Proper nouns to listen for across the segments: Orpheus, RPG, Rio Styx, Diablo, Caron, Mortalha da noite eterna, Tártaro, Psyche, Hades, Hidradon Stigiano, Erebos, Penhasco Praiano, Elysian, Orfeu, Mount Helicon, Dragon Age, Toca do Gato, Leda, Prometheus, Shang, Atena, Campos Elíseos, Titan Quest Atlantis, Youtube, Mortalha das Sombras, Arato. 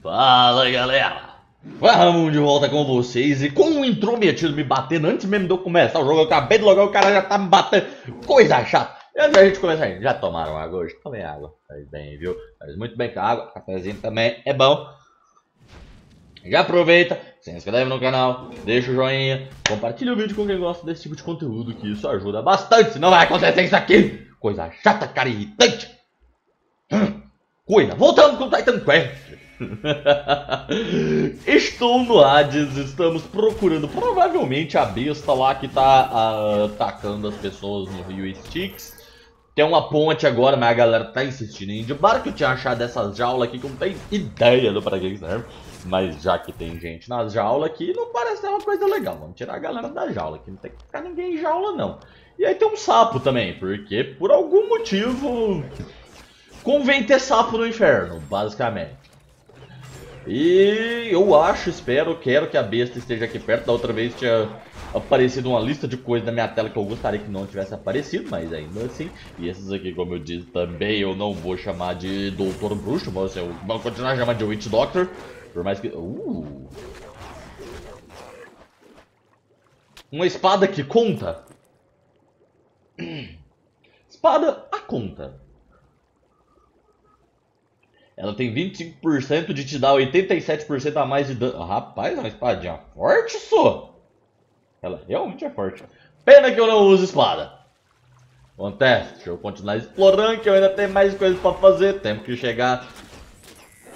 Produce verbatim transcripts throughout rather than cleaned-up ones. Fala, galera! Vamos de volta com vocês e com o intrometido me batendo antes mesmo de eu começar o jogo. Eu acabei de logar, o cara já tá me batendo. Coisa chata! E antes da gente começar aí, já tomaram água hoje? Tomei água, faz bem, viu? Faz muito bem com a água, cafezinho também é bom. Já aproveita, se inscreve no canal, deixa o joinha, compartilha o vídeo com quem gosta desse tipo de conteúdo, que isso ajuda bastante, senão vai acontecer isso aqui. Coisa chata, cara, irritante. Hum, coisa, voltando com o Titan Quest. Estou no Hades, estamos procurando provavelmente a besta lá que tá uh, atacando as pessoas no Rio Styx. Tem uma ponte agora, mas a galera tá insistindo em ir de barco. Eu tinha achado essas jaulas aqui que eu não tenho ideia do pra que serve. Mas já que tem gente nas jaulas aqui, não parece ser uma coisa legal. Vamos tirar a galera da jaula aqui, não tem que ficar ninguém em jaula não. E aí tem um sapo também, porque por algum motivo convém ter sapo no inferno, basicamente. E eu acho, espero, quero que a besta esteja aqui perto. Da outra vez tinha aparecido uma lista de coisas na minha tela que eu gostaria que não tivesse aparecido, mas ainda assim. E esses aqui, como eu disse também, eu não vou chamar de Doutor Bruxo, mas eu vou continuar chamando de Witch Doctor. Por mais que... Uh. Uma espada que conta. Espada a conta. Ela tem vinte e cinco por cento de te dar oitenta e sete por cento a mais de dano. Rapaz, é uma espadinha forte, só. Ela realmente é forte. Pena que eu não uso espada. Acontece. Deixa eu continuar explorando, que eu ainda tenho mais coisas pra fazer. Temos que chegar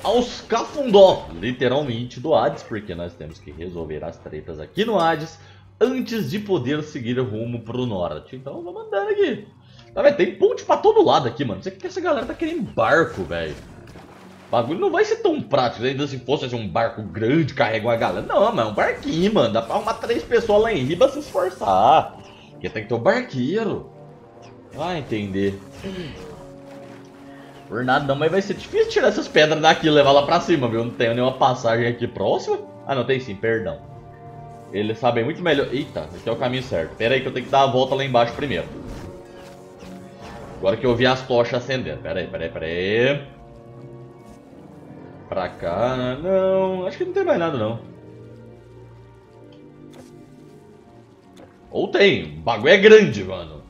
aos cafundó, literalmente, do Hades. Porque nós temos que resolver as tretas aqui no Hades antes de poder seguir rumo pro norte. Então vamos andando aqui. Tá, velho? Tem ponte pra todo lado aqui, mano. Não sei o que essa galera tá querendo barco, velho. O bagulho não vai ser tão prático, ainda se fosse assim, um barco grande, carregar uma galera. Não, mas é um barquinho, mano. Dá pra arrumar três pessoas lá em riba se esforçar. Porque tem que ter um barqueiro. Vai entender. Por nada não, mas vai ser difícil tirar essas pedras daqui e levar lá pra cima, viu? Não tenho nenhuma passagem aqui próxima. Ah, não, tem sim, perdão. Eles sabem muito melhor. Eita, esse é o caminho certo. Pera aí que eu tenho que dar a volta lá embaixo primeiro. Agora que eu vi as tochas acendendo. Pera aí, pera aí, pera aí. Pra cá, não, acho que não tem mais nada não. Ou tem, o bagulho é grande, mano.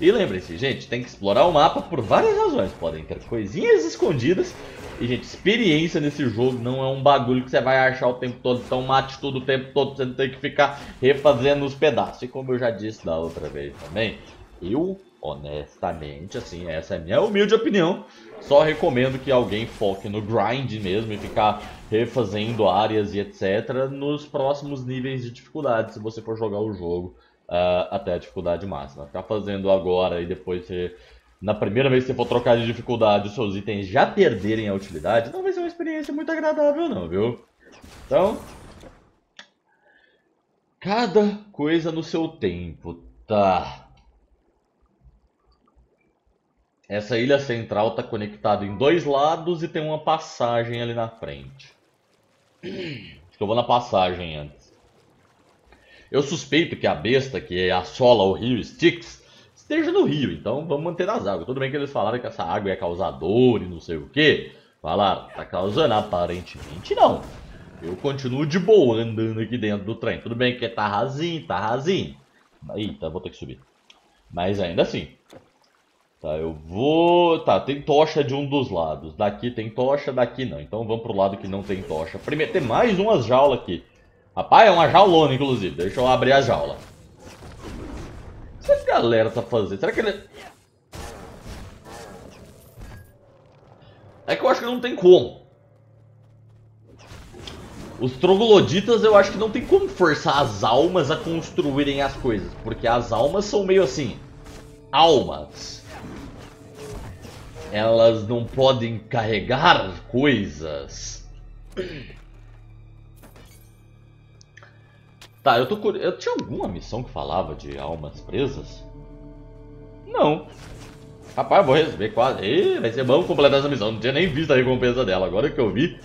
E lembrem-se, gente, tem que explorar o mapa por várias razões. Podem ter coisinhas escondidas. E, gente, experiência nesse jogo não é um bagulho que você vai achar o tempo todo. Então mate tudo o tempo todo, você não tem que ficar refazendo os pedaços. E como eu já disse da outra vez também, eu... honestamente, assim, essa é a minha humilde opinião. Só recomendo que alguém foque no grind mesmo e ficar refazendo áreas e etcétera nos próximos níveis de dificuldade, se você for jogar o jogo uh, até a dificuldade máxima. Ficar fazendo agora e depois você, na primeira vez que você for trocar de dificuldade, os seus itens já perderem a utilidade, não vai ser uma experiência muito agradável não, viu? Então, cada coisa no seu tempo, tá? Essa ilha central está conectada em dois lados e tem uma passagem ali na frente. Acho que eu vou na passagem antes. Eu suspeito que a besta que assola o rio Styx esteja no rio, então vamos manter as águas. Tudo bem que eles falaram que essa água ia causar dor e não sei o que. Falaram, tá causando? Aparentemente não. Eu continuo de boa andando aqui dentro do trem. Tudo bem que tá rasinho, tá rasinho. Eita, vou ter que subir. Mas ainda assim... Tá, eu vou... Tá, tem tocha de um dos lados. Daqui tem tocha, daqui não. Então vamos pro lado que não tem tocha. Primeiro, tem mais umas jaulas aqui. Rapaz, é uma jaulona, inclusive. Deixa eu abrir a jaula. O que essa galera tá fazendo? Será que ele... É que eu acho que não tem como. Os trogloditas, eu acho que não tem como forçar as almas a construírem as coisas. Porque as almas são meio assim... Almas. Elas não podem carregar coisas. Tá, eu tô cur... Eu tinha alguma missão que falava de almas presas? Não. Rapaz, eu vou receber quase. Ih, vai ser bom completar essa missão. Não tinha nem visto a recompensa dela. Agora que eu vi.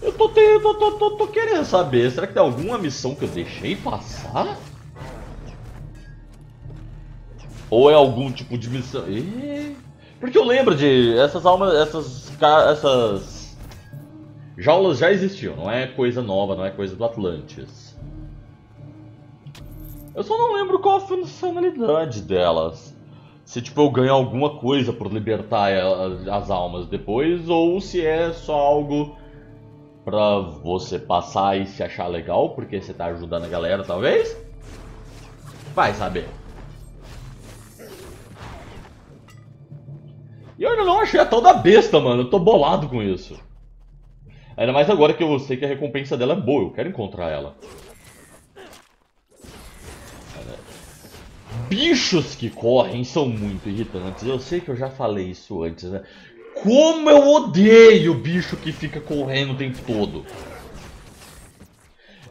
Eu tô, te... eu tô, tô, tô, tô querendo saber. Será que tem alguma missão que eu deixei passar? Ou é algum tipo de missão? Ih. Porque eu lembro de essas almas, essas, essas Jaulas já existiam, não é coisa nova, não é coisa do Atlantis. Eu só não lembro qual a funcionalidade delas. Se tipo eu ganho alguma coisa por libertar as almas depois, ou se é só algo pra você passar e se achar legal, porque você tá ajudando a galera, talvez? Vai saber. E eu ainda não achei a tal da besta, mano. Eu tô bolado com isso. Ainda mais agora que eu sei que a recompensa dela é boa. Eu quero encontrar ela. Bichos que correm são muito irritantes. Eu sei que eu já falei isso antes, né? Como eu odeio bicho que fica correndo o tempo todo.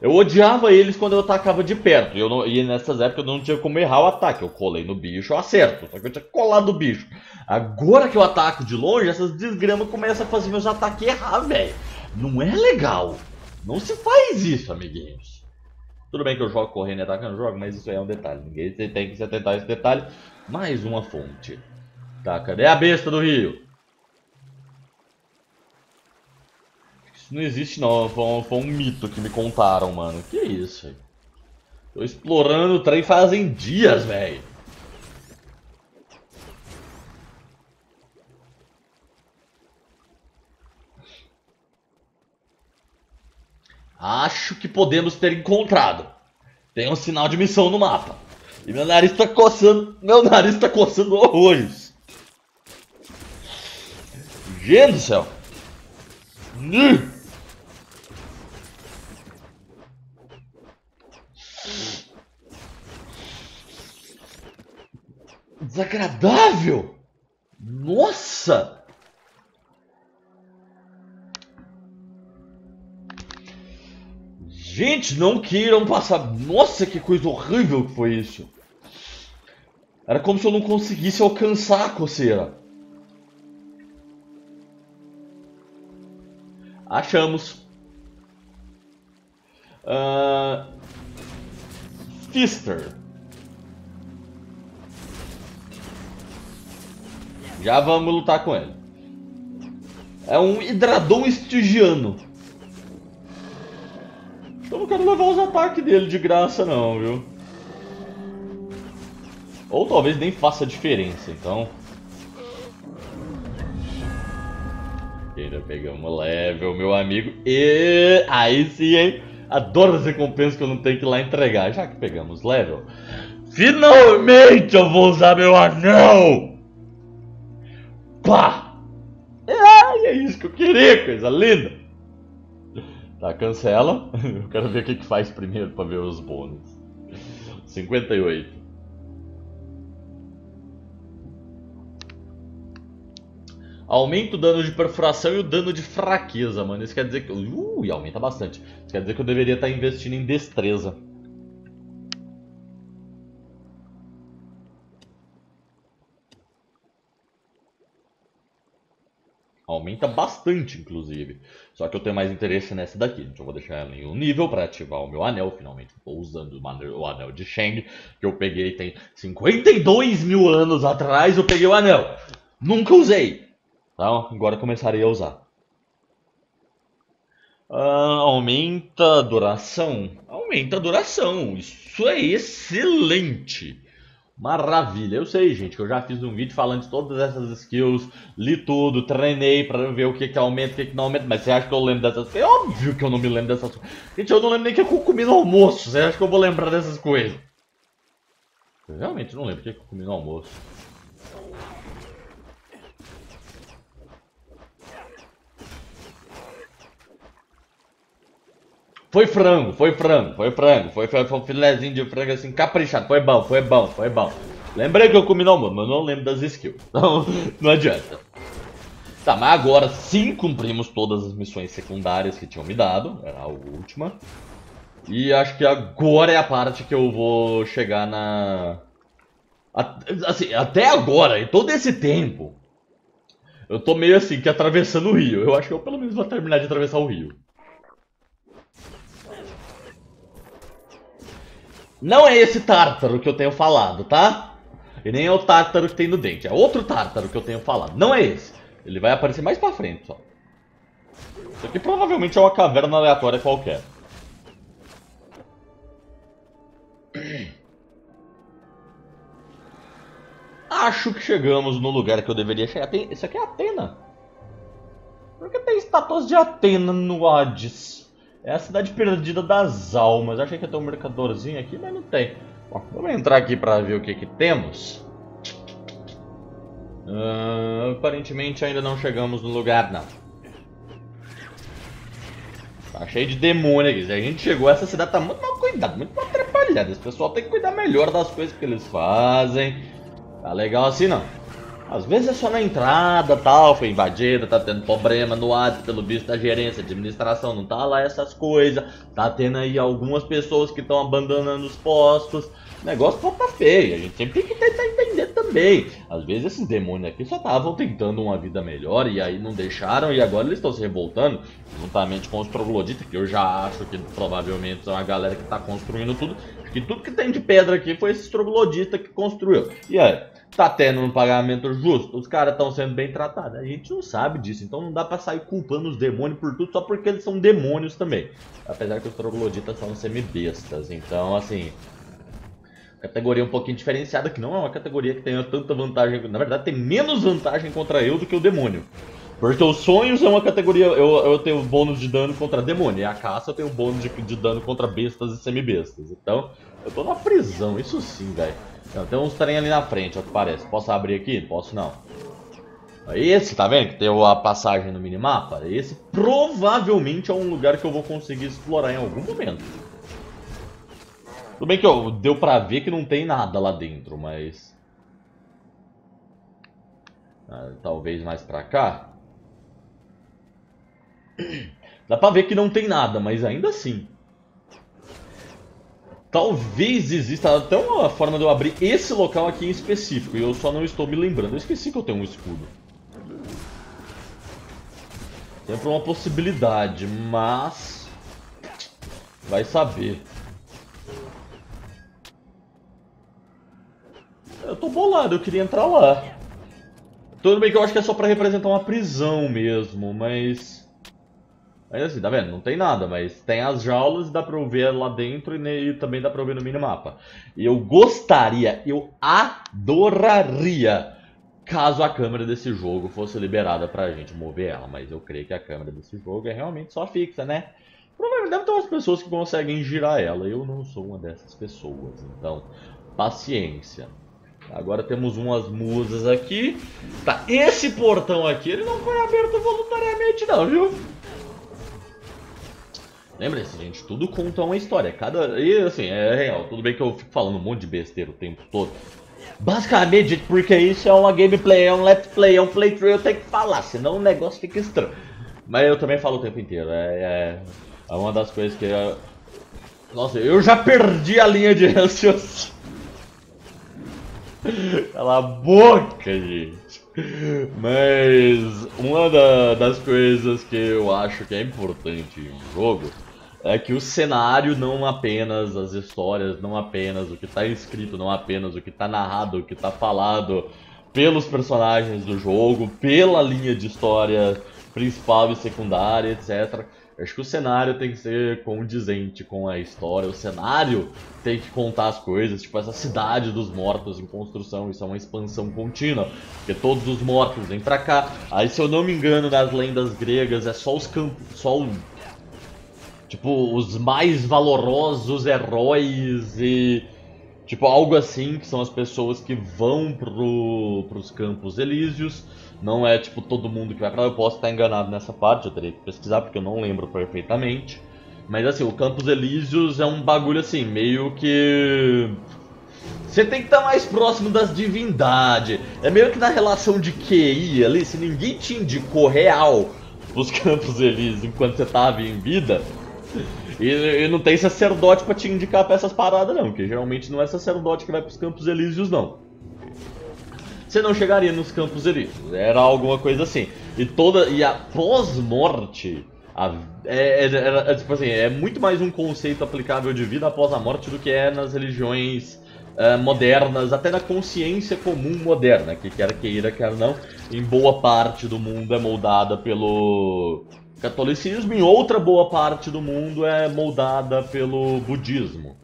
Eu odiava eles quando eu atacava de perto. E, eu não, e nessas épocas eu não tinha como errar o ataque. Eu colei no bicho, eu acerto. Só que eu tinha colado o bicho. Agora que eu ataco de longe, essas desgramas começam a fazer meus ataques errar, velho. Não é legal. Não se faz isso, amiguinhos. Tudo bem que eu jogo correndo e atacando, jogo, mas isso aí é um detalhe. Ninguém tem que se atentar a esse detalhe. Mais uma fonte. Tá, cadê a besta do rio? Isso não existe não, foi um, foi um mito que me contaram, mano. Que isso? Tô explorando o trem fazem dias, velho. Acho que podemos ter encontrado. Tem um sinal de missão no mapa. E meu nariz tá coçando. Meu nariz tá coçando horrores. Gente do céu. Desagradável. Nossa. Gente, não queiram passar... Nossa, que coisa horrível que foi isso. Era como se eu não conseguisse alcançar a coceira. Achamos. Uh... Fister. Já vamos lutar com ele. É um Hidradon Stigiano. Eu não quero levar os ataques dele de graça não, viu? Ou talvez nem faça diferença, então. Ainda pegamos level, meu amigo. E aí sim, hein? Adoro as recompensas que eu não tenho que ir lá entregar. Já que pegamos level, finalmente eu vou usar meu anel! Pá! Ai, é isso que eu queria, coisa linda! Tá, cancela. Eu quero ver o que que faz primeiro pra ver os bônus. cinquenta e oito. Aumenta o dano de perfuração e o dano de fraqueza, mano. Isso quer dizer que... Uh, e aumenta bastante. Isso quer dizer que eu deveria estar investindo em destreza. Aumenta bastante, inclusive. Só que eu tenho mais interesse nessa daqui. Então eu vou deixar ela em um nível para ativar o meu anel. Finalmente estou usando o anel de Shang, que eu peguei tem cinquenta e dois mil anos atrás. Eu peguei o anel. Nunca usei. Então agora começarei a usar. Ah, aumenta a duração. Aumenta a duração. Isso é excelente. Maravilha, eu sei, gente, que eu já fiz um vídeo falando de todas essas skills, li tudo, treinei pra ver o que que aumenta, o que que não aumenta, mas você acha que eu lembro dessas coisas? É óbvio que eu não me lembro dessas coisas. Gente, eu não lembro nem que eu comi no almoço, você acha que eu vou lembrar dessas coisas? Eu realmente não lembro o que eu comi no almoço. Foi frango, foi frango, foi frango, foi, foi, foi um filézinho de frango assim, caprichado, foi bom, foi bom, foi bom. Lembrei que eu comi no almoço, mas não lembro das skills, então não adianta. Tá, mas agora sim cumprimos todas as missões secundárias que tinham me dado, era a última. E acho que agora é a parte que eu vou chegar na... Assim, até agora, em todo esse tempo, eu tô meio assim, que atravessando o rio. Eu acho que eu pelo menos vou terminar de atravessar o rio. Não é esse tártaro que eu tenho falado, tá? E nem é o tártaro que tem no dente. É outro tártaro que eu tenho falado. Não é esse. Ele vai aparecer mais pra frente, só. Isso aqui provavelmente é uma caverna aleatória qualquer. Acho que chegamos no lugar que eu deveria chegar. Tem... Isso aqui é Atena. Por que tem estátuas de Atena no Hades? É a cidade perdida das almas. Achei que ia ter um mercadorzinho aqui, mas não tem. Bom, vamos entrar aqui para ver o que que temos. Uh, aparentemente ainda não chegamos no lugar, não. Tá cheio de demônio aqui. Se a gente chegou, essa cidade tá muito mal cuidada, muito mal atrapalhada. Esse pessoal tem que cuidar melhor das coisas que eles fazem. Tá legal assim, não. Às vezes é só na entrada, tal, foi invadida, tá tendo problema no ato pelo bicho da gerência, administração, não tá lá essas coisas. Tá tendo aí algumas pessoas que estão abandonando os postos. O negócio pode tá feio, a gente sempre tem que tentar entender também. Às vezes esses demônios aqui só estavam tentando uma vida melhor e aí não deixaram e agora eles estão se revoltando, juntamente com os trogloditas, que eu já acho que provavelmente são a galera que tá construindo tudo. Acho que tudo que tem de pedra aqui foi esses trogloditas que construiu. E aí, tá tendo um pagamento justo? Os caras estão sendo bem tratados? A gente não sabe disso, então não dá pra sair culpando os demônios por tudo só porque eles são demônios também. Apesar que os trogloditas são semibestas, então assim... Categoria um pouquinho diferenciada, que não é uma categoria que tenha tanta vantagem. Na verdade, tem menos vantagem contra eu do que o demônio. Porque os sonhos é uma categoria... Eu, eu tenho bônus de dano contra demônio. E a caça eu tenho bônus de, de dano contra bestas e semibestas. Então, eu tô na prisão. Isso sim, velho. Tem uns trem ali na frente, é o que parece. Posso abrir aqui? Posso não. Esse, tá vendo? Que tem a passagem no minimapa. Esse provavelmente é um lugar que eu vou conseguir explorar em algum momento. Tudo bem que ó, deu pra ver que não tem nada lá dentro, mas... Ah, talvez mais pra cá. Dá pra ver que não tem nada, mas ainda assim. Talvez exista até uma forma de eu abrir esse local aqui em específico, e eu só não estou me lembrando. Eu esqueci que eu tenho um escudo. Sempre uma possibilidade, mas... Vai saber. Eu tô bolado, eu queria entrar lá. Tudo bem que eu acho que é só pra representar uma prisão mesmo, mas... Ainda assim, tá vendo? Não tem nada, mas tem as jaulas, dá pra eu ver lá dentro e também dá pra eu ver no minimapa. E eu gostaria, eu adoraria, caso a câmera desse jogo fosse liberada pra gente mover ela. Mas eu creio que a câmera desse jogo é realmente só fixa, né? Provavelmente deve ter umas pessoas que conseguem girar ela, eu não sou uma dessas pessoas, então paciência. Agora temos umas musas aqui. Tá, esse portão aqui, ele não foi aberto voluntariamente não, viu? Lembra-se, gente, tudo conta uma história. Cada... E assim, é real, tudo bem que eu fico falando um monte de besteira o tempo todo. Basicamente, gente, porque isso é uma gameplay, é um let's play, é um playthrough, eu tenho que falar, senão o negócio fica estranho. Mas eu também falo o tempo inteiro, é, é, é uma das coisas que... Eu... Nossa, eu já perdi a linha de raciocínio. Cala a boca, gente. Mas uma da, das coisas que eu acho que é importante em um jogo é que o cenário, não apenas as histórias, não apenas o que está escrito, não apenas o que está narrado, o que está falado pelos personagens do jogo, pela linha de história principal e secundária, etcétera. Eu acho que o cenário tem que ser condizente com a história, o cenário tem que contar as coisas, tipo essa cidade dos mortos em construção, isso é uma expansão contínua, porque todos os mortos vêm pra cá, aí se eu não me engano nas lendas gregas é só os campos, só o... tipo, os mais valorosos heróis e... tipo, algo assim, que são as pessoas que vão pro, pros Campos Elíseos. Não é, tipo, todo mundo que vai pra lá. Eu posso estar enganado nessa parte, eu teria que pesquisar, porque eu não lembro perfeitamente. Mas, assim, o Campos Elíseos é um bagulho, assim, meio que... Você tem que estar mais próximo das divindades. É meio que na relação de Q I ali, se ninguém te indicou real os Campos Elíseos enquanto você tava em vida... E, e não tem sacerdote pra te indicar pra essas paradas não, porque geralmente não é sacerdote que vai pros Campos Elíseos não. Você não chegaria nos Campos Elíseos, era alguma coisa assim. E toda e a pós-morte é, é, é, é, tipo assim, é muito mais um conceito aplicável de vida após a morte do que é nas religiões uh, modernas, até na consciência comum moderna, que quer queira, quer não, em boa parte do mundo é moldada pelo... catolicismo e outra boa parte do mundo é moldada pelo budismo,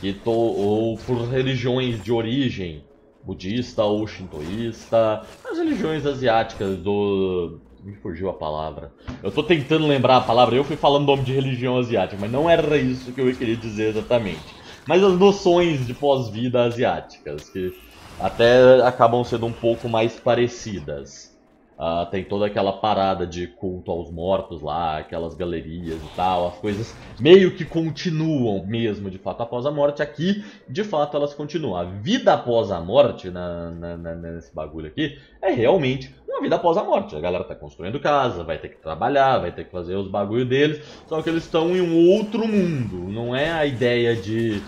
que to, ou por religiões de origem budista ou shintoísta, as religiões asiáticas do... me fugiu a palavra. Eu tô tentando lembrar a palavra, eu fui falando nome de religião asiática, mas não era isso que eu queria dizer exatamente. Mas as noções de pós-vida asiáticas, que até acabam sendo um pouco mais parecidas. Uh, tem toda aquela parada de culto aos mortos lá, aquelas galerias e tal, as coisas meio que continuam mesmo, de fato, após a morte. Aqui, de fato, elas continuam. A vida após a morte, na, na, na, nesse bagulho aqui, é realmente uma vida após a morte. A galera tá construindo casa, vai ter que trabalhar, vai ter que fazer os bagulhos deles, só que eles estão em um outro mundo. Não é a ideia de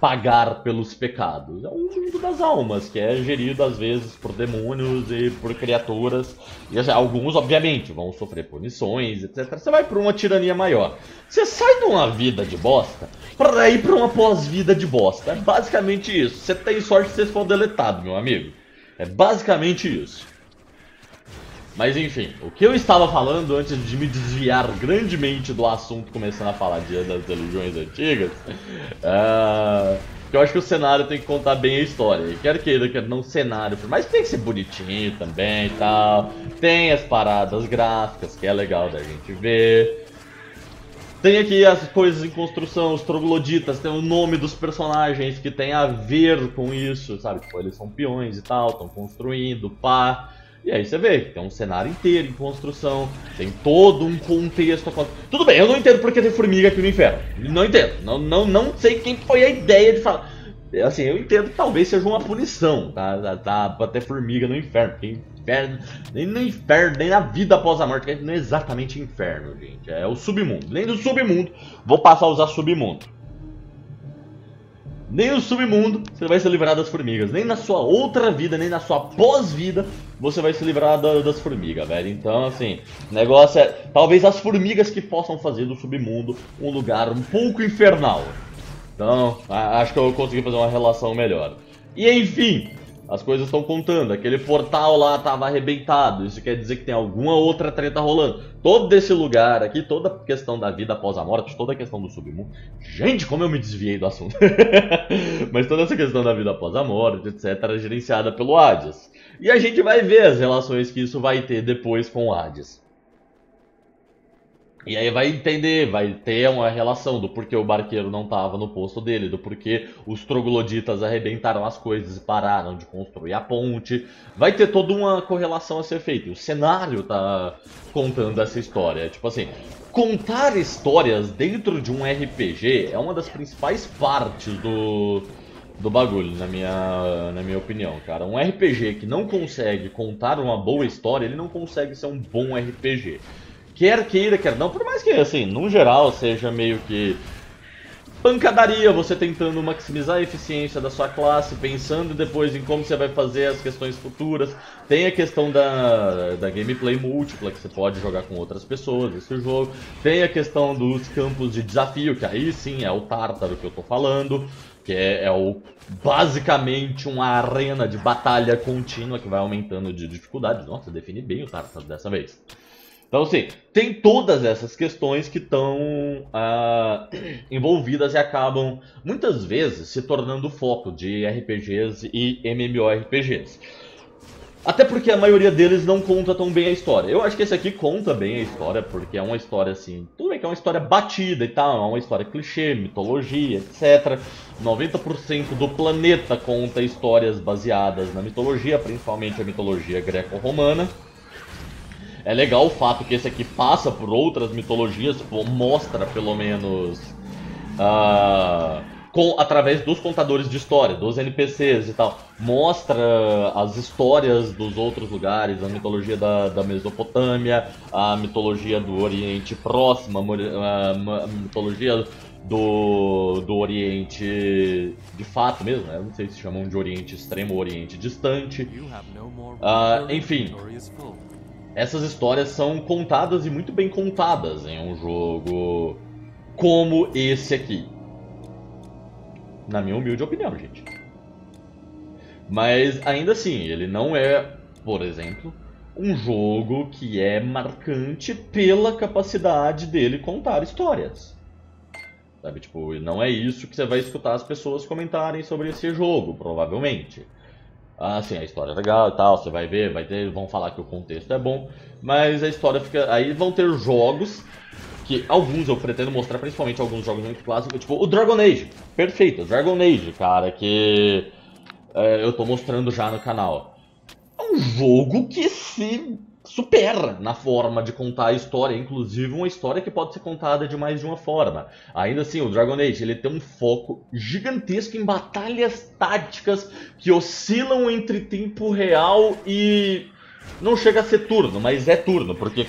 pagar pelos pecados. É o mundo das almas, que é gerido às vezes por demônios e por criaturas. E alguns, obviamente, vão sofrer punições, etcétera. Você vai pra uma tirania maior. Você sai de uma vida de bosta pra ir pra uma pós-vida de bosta. É basicamente isso. Você tem sorte se você for deletado, meu amigo. É basicamente isso. Mas enfim, o que eu estava falando antes de me desviar grandemente do assunto, começando a falar de, das religiões antigas, é, que eu acho que o cenário tem que contar bem a história. E quer queira, quer não, cenário, mas tem que ser bonitinho também e tal. Tem as paradas gráficas, que é legal da gente ver. Tem aqui as coisas em construção, os trogloditas, tem o nome dos personagens que tem a ver com isso, sabe? Tipo, eles são peões e tal, estão construindo, pá... E aí você vê que tem um cenário inteiro em construção, tem todo um contexto. Tudo bem, eu não entendo porque tem formiga aqui no inferno. Não entendo, não, não, não sei quem foi a ideia de falar. Assim, eu entendo que talvez seja uma punição, tá? Tá, tá pra ter formiga no inferno. Porque inferno, nem no inferno, nem na vida após a morte, que não é exatamente inferno, gente. É o submundo. Nem do submundo, vou passar a usar submundo. Nem no submundo você vai se livrar das formigas. Nem na sua outra vida, nem na sua pós-vida você vai se livrar da, das formigas, velho. Então, assim, o negócio é... talvez as formigas que possam fazer do submundo um lugar um pouco infernal. Então, acho que eu consegui fazer uma relação melhor. E, enfim, as coisas estão contando. Aquele portal lá estava arrebentado. Isso quer dizer que tem alguma outra treta rolando. Todo esse lugar aqui, toda a questão da vida após a morte, toda a questão do submundo... Gente, como eu me desviei do assunto. Mas toda essa questão da vida após a morte, etcétera, é gerenciada pelo Hades. E a gente vai ver as relações que isso vai ter depois com o Hades. E aí vai entender, vai ter uma relação do porquê o barqueiro não estava no posto dele, do porquê os trogloditas arrebentaram as coisas e pararam de construir a ponte. Vai ter toda uma correlação a ser feita. O cenário tá contando essa história. Tipo assim, contar histórias dentro de um R P G é uma das principais partes do, do bagulho, na minha, na minha opinião, cara. Um R P G que não consegue contar uma boa história, ele não consegue ser um bom R P G. Quer queira, quer não, por mais que, assim, no geral seja meio que pancadaria, você tentando maximizar a eficiência da sua classe, pensando depois em como você vai fazer as questões futuras. Tem a questão da, da gameplay múltipla, que você pode jogar com outras pessoas esse jogo. Tem a questão dos campos de desafio, que aí sim é o Tártaro que eu tô falando, que é, é o, basicamente uma arena de batalha contínua que vai aumentando de dificuldade. Nossa, defini bem o Tártaro dessa vez. Então, assim, tem todas essas questões que estão ah, envolvidas e acabam, muitas vezes, se tornando foco de R P Gs e MMORPGs. Até porque a maioria deles não conta tão bem a história. Eu acho que esse aqui conta bem a história, porque é uma história, assim... tudo bem que é uma história batida e tal, é uma história clichê, mitologia, etcétera. noventa por cento do planeta conta histórias baseadas na mitologia, principalmente a mitologia greco-romana. É legal o fato que esse aqui passa por outras mitologias, mostra pelo menos uh, com, através dos contadores de história, dos N P Cs e tal, mostra as histórias dos outros lugares, a mitologia da, da Mesopotâmia, a mitologia do Oriente Próximo, a, a mitologia do, do Oriente de fato mesmo, né? Não sei se chamam de Oriente Extremo ou Oriente Distante, uh, enfim... Essas histórias são contadas e muito bem contadas em um jogo como esse aqui. Na minha humilde opinião, gente. Mas, ainda assim, ele não é, por exemplo, um jogo que é marcante pela capacidade dele contar histórias. Sabe, tipo, não é isso que você vai escutar as pessoas comentarem sobre esse jogo, provavelmente. Ah, sim, a história é legal e tal, você vai ver, vai ter, vão falar que o contexto é bom, mas a história fica... Aí vão ter jogos, que alguns eu pretendo mostrar, principalmente alguns jogos muito clássicos, tipo o Dragon Age, perfeito, Dragon Age, cara, que é, eu tô mostrando já no canal. É um jogo que se supera na forma de contar a história, inclusive uma história que pode ser contada de mais de uma forma. Ainda assim, o Dragon Age ele tem um foco gigantesco em batalhas táticas que oscilam entre tempo real e... Não chega a ser turno, mas é turno, porque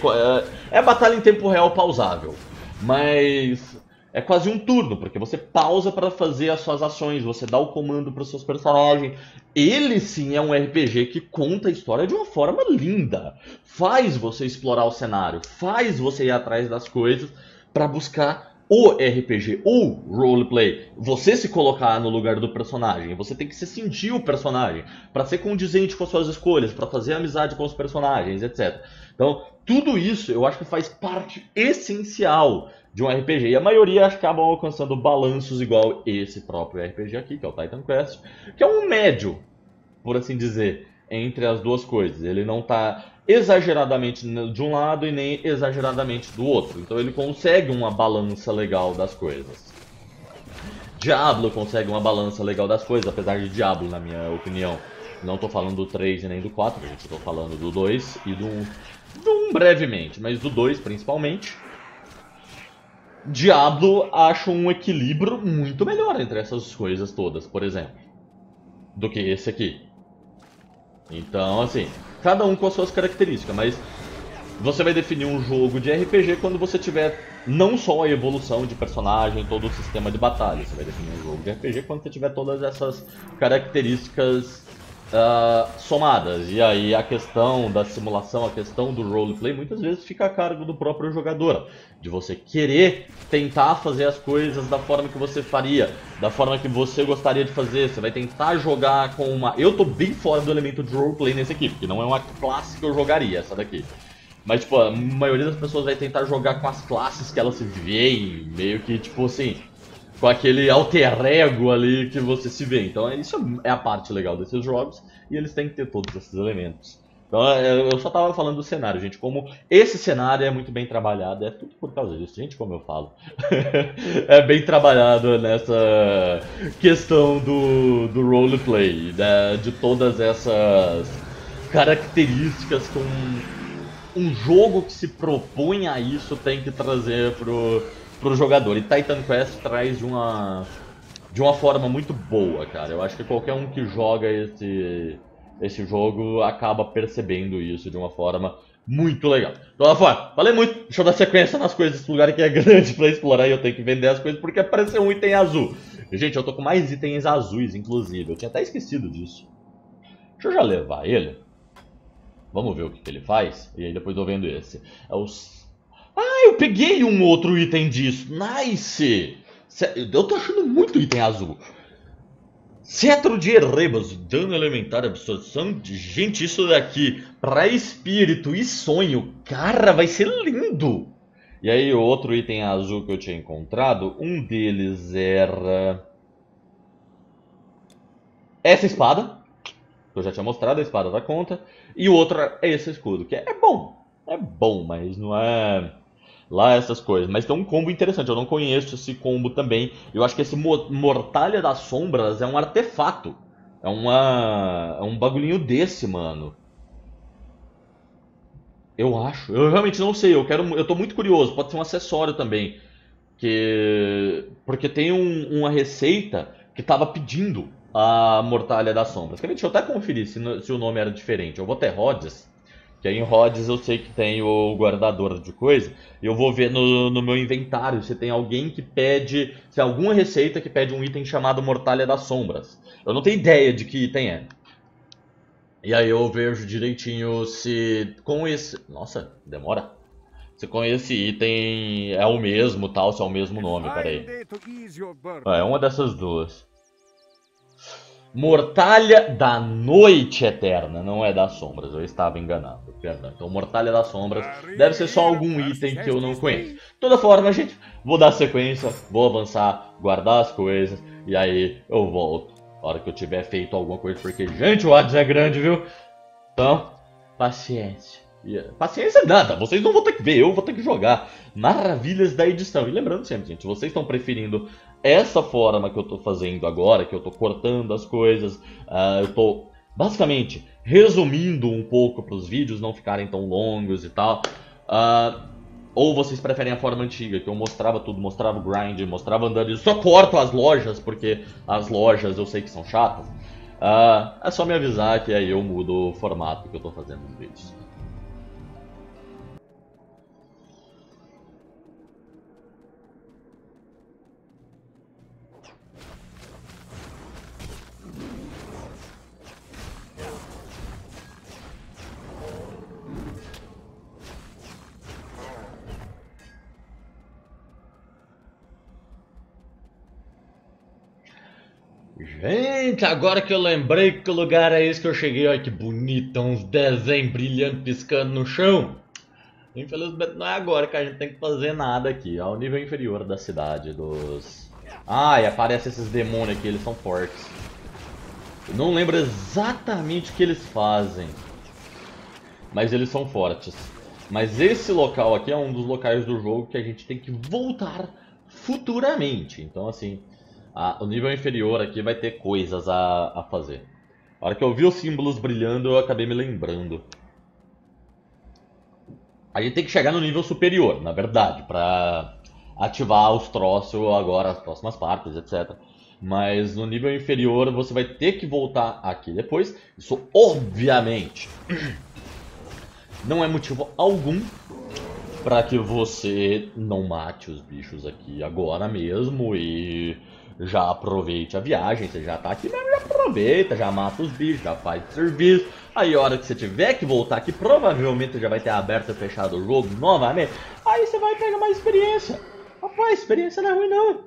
é, é batalha em tempo real pausável. Mas é quase um turno, porque você pausa para fazer as suas ações, você dá o comando para os seus personagens. Ele sim é um R P G que conta a história de uma forma linda. Faz você explorar o cenário, faz você ir atrás das coisas para buscar o R P G, ou roleplay. Você se colocar no lugar do personagem, você tem que se sentir o personagem, para ser condizente com as suas escolhas, para fazer amizade com os personagens, etcétera. Então, tudo isso eu acho que faz parte essencial de um R P G, e a maioria acabam alcançando balanços igual esse próprio R P G aqui, que é o Titan Quest, que é um médio, por assim dizer, entre as duas coisas. Ele não está exageradamente de um lado e nem exageradamente do outro, então ele consegue uma balança legal das coisas. Diablo consegue uma balança legal das coisas, apesar de Diablo, na minha opinião, não estou falando do três e nem do quatro, gente, estou falando do dois e do um, do um brevemente, mas do dois principalmente. Diablo acho um equilíbrio muito melhor entre essas coisas todas, por exemplo, do que esse aqui. Então, assim, cada um com as suas características, mas você vai definir um jogo de R P G quando você tiver não só a evolução de personagem, todo o sistema de batalha. Você vai definir um jogo de R P G quando você tiver todas essas características uh, somadas. E aí a questão da simulação, a questão do roleplay, muitas vezes fica a cargo do próprio jogador. De você querer tentar fazer as coisas da forma que você faria, da forma que você gostaria de fazer. Você vai tentar jogar com uma... Eu tô bem fora do elemento de roleplay nesse aqui, porque não é uma classe que eu jogaria essa daqui. Mas, tipo, a maioria das pessoas vai tentar jogar com as classes que elas se veem, meio que, tipo assim, com aquele alter ego ali que você se vê. Então, isso é a parte legal desses jogos, e eles têm que ter todos esses elementos. Então, eu só tava falando do cenário, gente, como esse cenário é muito bem trabalhado, é tudo por causa disso, gente, como eu falo. É bem trabalhado nessa questão do, do roleplay, né? De todas essas características que um, um jogo que se propõe a isso tem que trazer pro, pro jogador. E Titan Quest traz de uma, de uma forma muito boa, cara. Eu acho que qualquer um que joga esse... Esse jogo acaba percebendo isso de uma forma muito legal. Então, lá fora, falei muito. Deixa eu dar sequência nas coisas. Esse lugar aqui é grande pra explorar e eu tenho que vender as coisas porque apareceu um item azul. Gente, eu tô com mais itens azuis, inclusive. Eu tinha até esquecido disso. Deixa eu já levar ele. Vamos ver o que, que ele faz. E aí depois eu vendo esse. É os... Ah, eu peguei um outro item disso. Nice! Eu tô achando muito item azul. Cetro de Erebos, dano elementar, absorção de... Gente, isso daqui, pra espírito e sonho, cara, vai ser lindo! E aí, outro item azul que eu tinha encontrado, um deles era... Essa espada, que eu já tinha mostrado, a espada da conta, e o outro é esse escudo, que é bom, é bom, mas não é... lá essas coisas, mas tem um combo interessante, eu não conheço esse combo também, eu acho que esse Mortalha das Sombras é um artefato, é, uma, é um bagulhinho desse, mano. Eu acho, eu realmente não sei, eu, quero, eu tô muito curioso, pode ser um acessório também, que, porque tem um, uma receita que tava pedindo a Mortalha das Sombras, deixa eu até conferir se, se o nome era diferente, eu vou até Rhodes. Que aí em Rhodes eu sei que tem o guardador de coisa. Eu vou ver no, no meu inventário se tem alguém que pede... Se alguma receita que pede um item chamado Mortalha das Sombras. Eu não tenho ideia de que item é. E aí eu vejo direitinho se com esse... Nossa, demora. Se com esse item é o mesmo tal, se é o mesmo nome, peraí. É uma dessas duas. Mortalha da Noite Eterna, não é das sombras, eu estava enganado, perdão. Então Mortalha das Sombras deve ser só algum item que eu não conheço. De toda forma, gente, vou dar sequência, vou avançar, guardar as coisas e aí eu volto na hora que eu tiver feito alguma coisa, porque, gente, o Hades é grande, viu? Então, paciência. Yeah. Paciência nada, vocês não vão ter que ver, eu vou ter que jogar. Maravilhas da edição. E lembrando sempre, gente, vocês estão preferindo essa forma que eu tô fazendo agora, que eu tô cortando as coisas, uh, eu tô basicamente resumindo um pouco para os vídeos não ficarem tão longos e tal, uh, ou vocês preferem a forma antiga, que eu mostrava tudo, mostrava o grind, mostrava andando, eu só corto as lojas, porque as lojas eu sei que são chatas. uh, É só me avisar que aí eu mudo o formato que eu tô fazendo os vídeos. Gente, agora que eu lembrei que lugar é esse que eu cheguei, olha que bonito, uns desenhos brilhantes piscando no chão. Infelizmente não é agora que a gente tem que fazer nada aqui, ao nível inferior da cidade dos... Ah, e aparecem esses demônios aqui, eles são fortes. Eu não lembro exatamente o que eles fazem, mas eles são fortes. Mas esse local aqui é um dos locais do jogo que a gente tem que voltar futuramente, então assim... Ah, o nível inferior aqui vai ter coisas a, a fazer. A hora que eu vi os símbolos brilhando, eu acabei me lembrando. A gente tem que chegar no nível superior, na verdade, pra ativar os troços agora, as próximas partes, etcétera. Mas no nível inferior você vai ter que voltar aqui depois. Isso obviamente não é motivo algum pra que você não mate os bichos aqui agora mesmo e... já aproveite a viagem, você já tá aqui mesmo, já aproveita, já mata os bichos, já faz serviço. Aí a hora que você tiver que voltar aqui, provavelmente já vai ter aberto e fechado o jogo novamente. Aí você vai pegar mais experiência. Rapaz, experiência não é ruim não.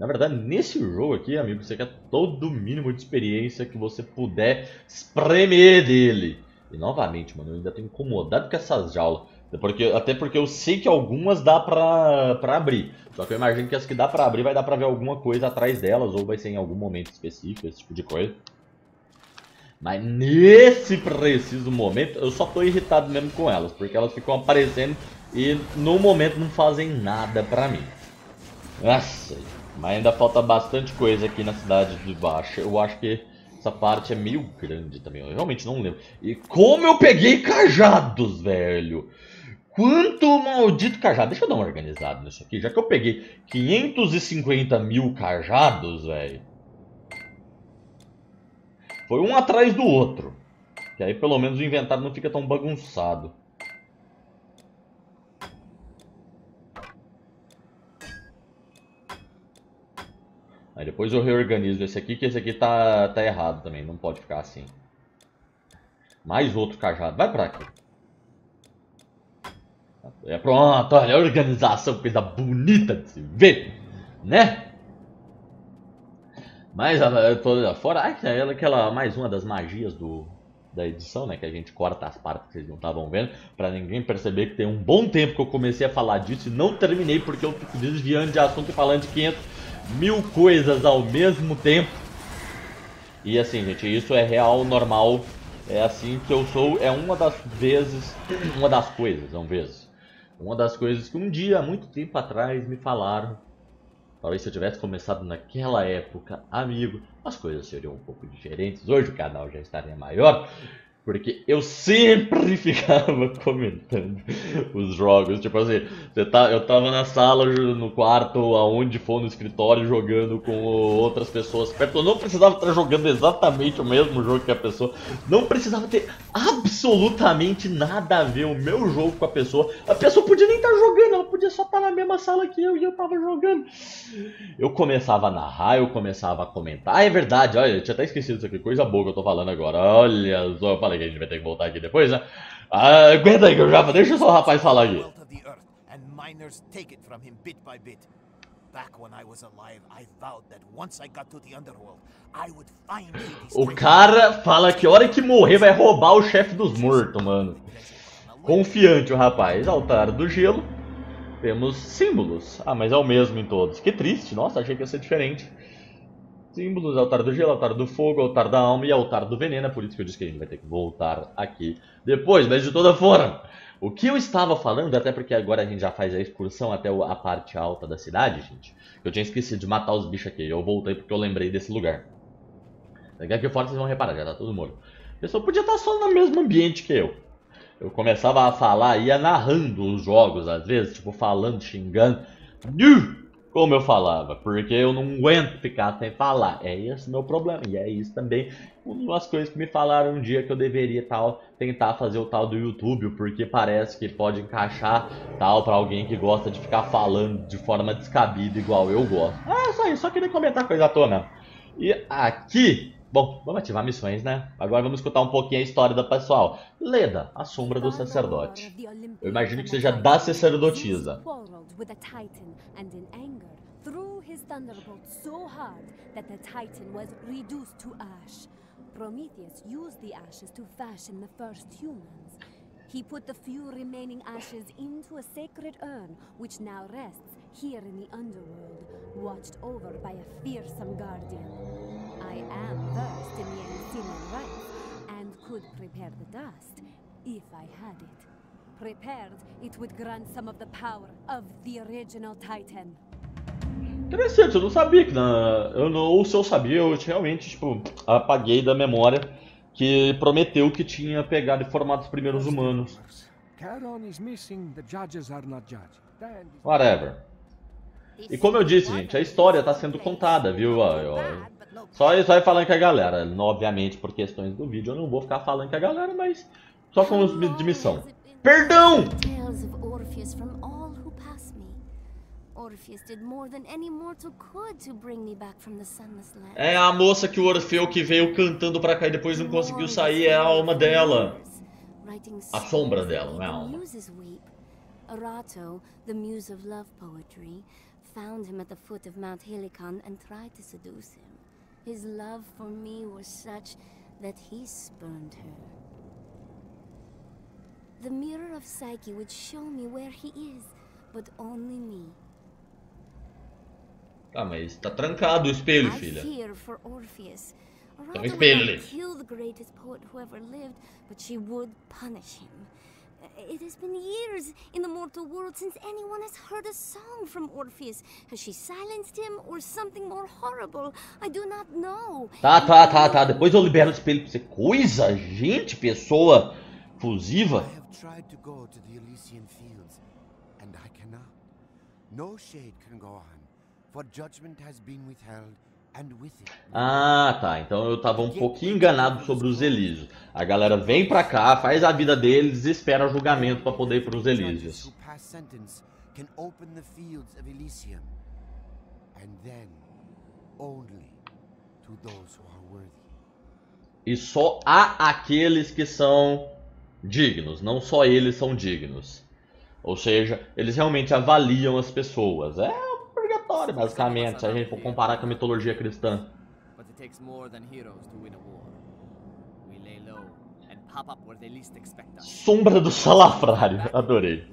Na verdade, nesse jogo aqui, amigo, você quer todo o mínimo de experiência que você puder espremer dele. E novamente, mano, eu ainda tô incomodado com essas jaulas. Porque, até porque eu sei que algumas dá pra, pra abrir. Só que eu imagino que as que dá pra abrir vai dar pra ver alguma coisa atrás delas. Ou vai ser em algum momento específico, esse tipo de coisa. Mas nesse preciso momento eu só tô irritado mesmo com elas. Porque elas ficam aparecendo e no momento não fazem nada pra mim. Nossa, mas ainda falta bastante coisa aqui na cidade de baixo. Eu acho que essa parte é meio grande também. Eu realmente não lembro. E como eu peguei cajados, velho! Quanto maldito cajado. Deixa eu dar uma organizada nisso aqui. Já que eu peguei quinhentos e cinquenta mil cajados, velho. Foi um atrás do outro. Que aí pelo menos o inventário não fica tão bagunçado. Aí depois eu reorganizo esse aqui, que esse aqui tá, tá errado também. Não pode ficar assim. Mais outro cajado. Vai pra aqui. É, pronto, olha a organização, coisa bonita de se ver, né? Mas eu tô fora aquela, aquela mais uma das magias do, da edição, né? Que a gente corta as partes que vocês não estavam vendo, pra ninguém perceber que tem um bom tempo que eu comecei a falar disso e não terminei, porque eu fico desviando de assunto e falando de quinhentas mil coisas ao mesmo tempo. E assim, gente, isso é real, normal. É assim que eu sou, é uma das vezes, uma das coisas, não vezes. Uma das coisas que um dia, há muito tempo atrás, me falaram. Talvez se eu tivesse começado naquela época, amigo, as coisas seriam um pouco diferentes. Hoje o canal já estaria maior, porque eu sempre ficava comentando os jogos. Tipo assim, você tá, eu tava na sala, no quarto, aonde for, no escritório, jogando com outras pessoas perto. Eu não precisava estar jogando exatamente o mesmo jogo que a pessoa. Não precisava ter absolutamente nada a ver o meu jogo com a pessoa. A pessoa podia nem estar jogando, ela podia só estar na mesma sala que eu e eu tava jogando. Eu começava a narrar, eu começava a comentar. Ah, é verdade, olha, eu tinha até esquecido isso aqui. Coisa boa que eu tô falando agora. Olha só, eu falei que a gente vai ter que voltar aqui depois, né? Ah, aguenta aí que eu já... Deixa só o rapaz falar aqui. O cara fala que a hora que morrer vai roubar o chefe dos mortos, mano. Confiante o rapaz. Altar do gelo. Temos símbolos. Ah, mas é o mesmo em todos. Que triste. Nossa, achei que ia ser diferente. Símbolos, altar do gelo, altar do fogo, altar da alma e altar do veneno. É por isso que eu disse que a gente vai ter que voltar aqui depois, mas de toda forma, o que eu estava falando, até porque agora a gente já faz a excursão até a parte alta da cidade, gente. Eu tinha esquecido de matar os bichos aqui. Eu voltei porque eu lembrei desse lugar. Daqui aqui fora vocês vão reparar, já tá tudo morto. A pessoa podia estar só no mesmo ambiente que eu. Eu começava a falar, ia narrando os jogos, às vezes, tipo, falando, xingando. Como eu falava, porque eu não aguento ficar sem falar. É esse o meu problema. E é isso também uma das coisas que me falaram um dia que eu deveria tal, tentar fazer o tal do YouTube, porque parece que pode encaixar tal pra alguém que gosta de ficar falando de forma descabida igual eu gosto. Ah, é só isso, só queria comentar coisa à tona. E aqui... Bom, vamos ativar missões, né? Agora vamos escutar um pouquinho a história da pessoal. Leda, a sombra do sacerdote. Eu imagino que seja da sacerdotisa. Prometheus used the ashes to fashion the first humans. He put the few remaining ashes into a sacred urn, which now rests here in the underworld, watched over by a fearsome guardian. I am versed in the Elysian rites, and could prepare the dust, if I had it. Prepared, it would grant some of the power of the original Titan. Interessante, eu não sabia que na... eu não... ou se eu sabia, eu realmente, tipo, apaguei da memória que prometeu que tinha pegado e formado os primeiros humanos. Whatever. E como eu disse, gente, a história está sendo contada, viu? Só isso aí falando com a galera. Obviamente, por questões do vídeo, eu não vou ficar falando com a galera, mas só com os de missão. Perdão! É a moça que o Orfeu que veio cantando pra cá e depois não conseguiu sair, é a alma dela. A sombra dela, não é a alma. Arato, the muse of love poetry, found him at the foot of Mount Helicon and tried to seduce him. His love for me was such that he spurned her. The mirror of Psyche would show me where he is, but only me. Ah, mas tá trancado o espelho, filha. Tem um espelho ali. It has been years in the mortal world since anyone has heard a song from Orpheus. Has she silenced him or something more horrible? I do not know. Tá, tá, tá, tá. Depois eu libero o espelho pra você. Coisa, gente, pessoa fusiva. I have tried to go to the Elysian fields, and I cannot. No shade can go on, for judgment has been withheld. Ah, tá, então eu tava um pouquinho enganado sobre os Elíseos. A galera vem pra cá, faz a vida deles e espera o julgamento pra poder ir pros Elíseos. E só há aqueles que são dignos, não só eles são dignos. Ou seja, eles realmente avaliam as pessoas, é? Basicamente, se a gente for comparar com a mitologia cristã. Sombra do Salafrário, adorei.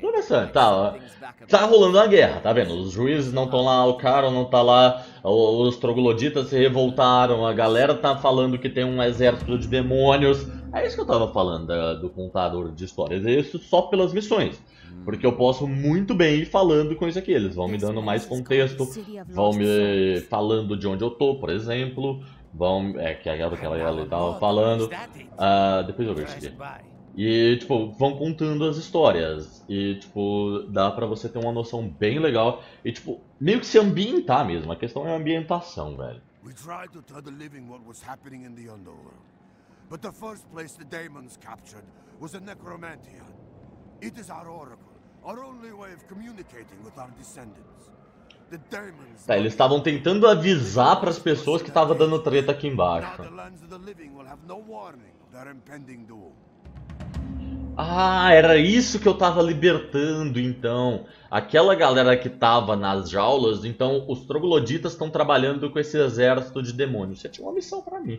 Interessante, tá, tá rolando uma guerra, tá vendo? Os juízes não estão lá, o Caron não tá lá, os trogloditas se revoltaram, a galera tá falando que tem um exército de demônios. É isso que eu tava falando do contador de histórias, é isso só pelas missões. Porque eu posso muito bem ir falando com isso aqui, eles vão me dando mais contexto, vão me falando de onde eu tô, por exemplo. Vão, é que era o que ela tava falando, ah, depois eu vejo isso aqui. E, tipo, vão contando as histórias. E, tipo, dá pra você ter uma noção bem legal. E, tipo, meio que se ambientar mesmo. A questão é a ambientação, velho. Tá, eles estavam tentando avisar para as pessoas que tava dando treta aqui embaixo. Ah, era isso que eu tava libertando, então. Aquela galera que tava nas jaulas, então os trogloditas estão trabalhando com esse exército de demônios. Você tinha uma missão pra mim.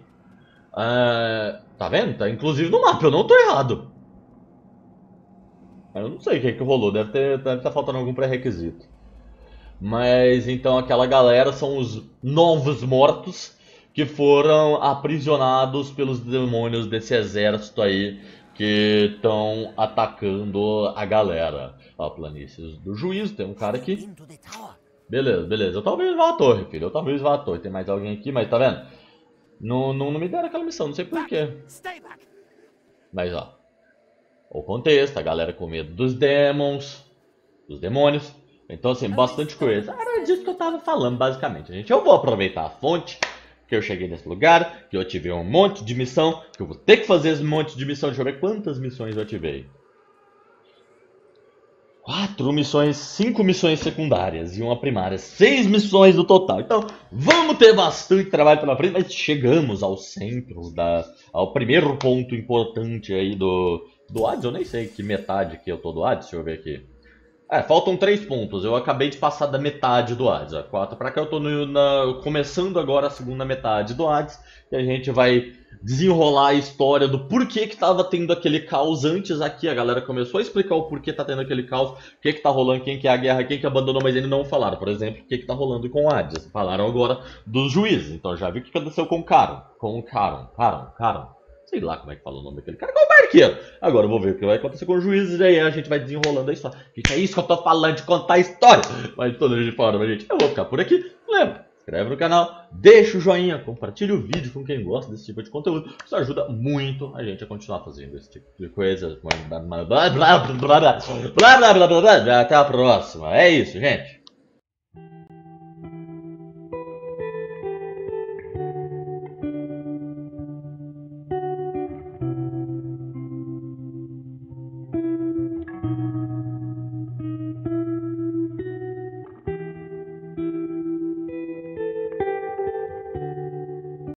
Uh, tá vendo? Tá inclusive no mapa, eu não tô errado. Eu não sei o que que rolou, deve ter, deve estar faltando algum pré-requisito. Mas então aquela galera são os novos mortos que foram aprisionados pelos demônios desse exército aí, que estão atacando a galera. Ó, planícies do juízo, tem um cara aqui. Beleza, beleza. Eu talvez vá à torre, filho. Eu talvez vá à torre. Tem mais alguém aqui, mas tá vendo? Não, não, não me deram aquela missão, não sei porquê. Mas ó, o contexto, a galera com medo dos demons, dos demônios. Então assim, bastante coisa. Era disso que eu tava falando, basicamente, gente. Eu vou aproveitar a fonte que eu cheguei nesse lugar, que eu ativei um monte de missão, que eu vou ter que fazer esse monte de missão. Deixa eu ver quantas missões eu ativei. Quatro missões, cinco missões secundárias e uma primária. Seis missões no total. Então, vamos ter bastante trabalho pela frente, mas chegamos ao centro, da, ao primeiro ponto importante aí do, do Hades. Eu nem sei que metade que eu tô do Hades, deixa eu ver aqui. É, faltam três pontos, eu acabei de passar da metade do Hades, a quatro pra cá eu tô no, na, começando agora a segunda metade do Hades, e a gente vai desenrolar a história do porquê que tava tendo aquele caos antes aqui. A galera começou a explicar o porquê tá tendo aquele caos, o que que tá rolando, quem que é a guerra, quem que abandonou, mas eles não falaram, por exemplo, o que que tá rolando com o Hades. Falaram agora dos juízes, então já vi o que aconteceu com o Caron, com o Caron, Caron, Caron. Sei lá como é que fala o nome daquele cara, com o barqueiro. Agora eu vou ver o que vai acontecer com os juízes e aí a gente vai desenrolando a história. Gente, é isso que eu tô falando, de contar a história. Mas de toda de forma, gente, eu vou ficar por aqui. Lembra, se inscreve no canal, deixa o joinha, compartilha o vídeo com quem gosta desse tipo de conteúdo. Isso ajuda muito a gente a continuar fazendo esse tipo de coisa. Até a próxima. É isso, gente.